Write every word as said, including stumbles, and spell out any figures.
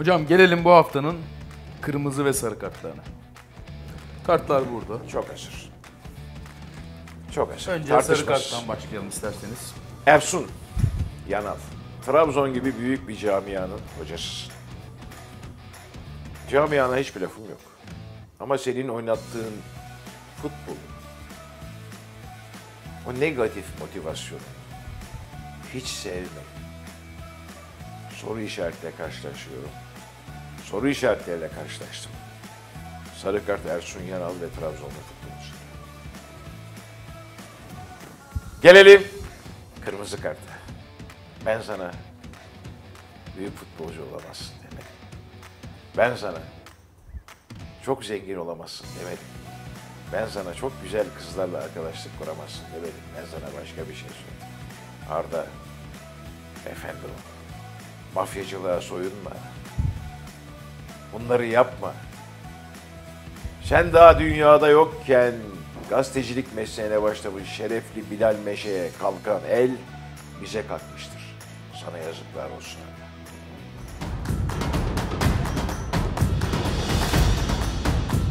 Hocam gelelim bu haftanın kırmızı ve sarı kartlarına. Kartlar burada. Çok aşır. Çok aşır. Önce tartışmaz. Sarı karttan başlayalım isterseniz. Ersun Yanal. Trabzon gibi büyük bir camianın hocası. Camiana hiçbir lafım yok. Ama senin oynattığın futbol, o negatif motivasyonu hiç sevmem. Soru işaretleriyle karşılaşıyorum. Soru işaretleriyle karşılaştım. Sarı kart Ersun Yanal ve Trabzon'da tutulmuş. Gelelim kırmızı karta. Ben sana büyük futbolcu olamazsın demedim. Ben sana çok zengin olamazsın demedim. Ben sana çok güzel kızlarla arkadaşlık kuramazsın demedim. Ben sana başka bir şey söyledim. Arda, efendim ol. Mafyacılığa soyunma. Bunları yapma. Sen daha dünyada yokken gazetecilik mesleğine başlamış şerefli Bilal Meşe'ye kalkan el bize kalkmıştır. Sana yazıklar olsun.